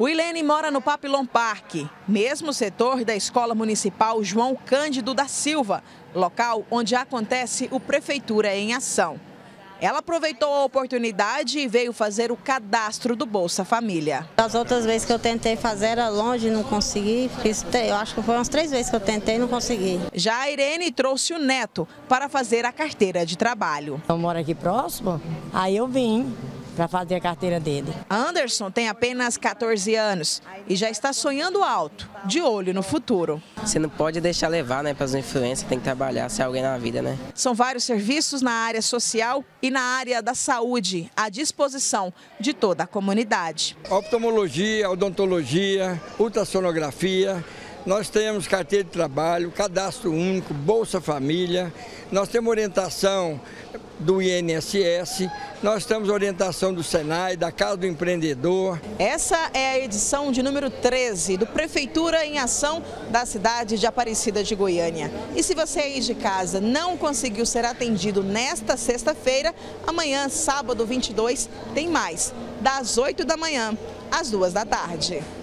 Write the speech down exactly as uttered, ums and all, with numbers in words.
Wilene mora no Papilon Parque, mesmo setor da Escola Municipal João Cândido da Silva, local onde acontece o Prefeitura em Ação. Ela aproveitou a oportunidade e veio fazer o cadastro do Bolsa Família. As outras vezes que eu tentei fazer era longe, não consegui. Fiz, eu acho que foi umas três vezes que eu tentei e não consegui. Já a Irene trouxe o neto para fazer a carteira de trabalho. Eu moro aqui próximo, aí eu vim para fazer a carteira dele. Anderson tem apenas quatorze anos e já está sonhando alto, de olho no futuro. Você não pode deixar levar, né, para as influências, tem que trabalhar, ser alguém na vida, né? São vários serviços na área social e na área da saúde, à disposição de toda a comunidade. Oftalmologia, odontologia, ultrassonografia. Nós temos carteira de trabalho, cadastro único, Bolsa Família, nós temos orientação do I N S S, nós temos orientação do Senai, da Casa do Empreendedor. Essa é a edição de número treze do Prefeitura em Ação da cidade de Aparecida de Goiânia. E se você aí de casa não conseguiu ser atendido nesta sexta-feira, amanhã, sábado vinte e dois, tem mais, das oito da manhã às duas da tarde.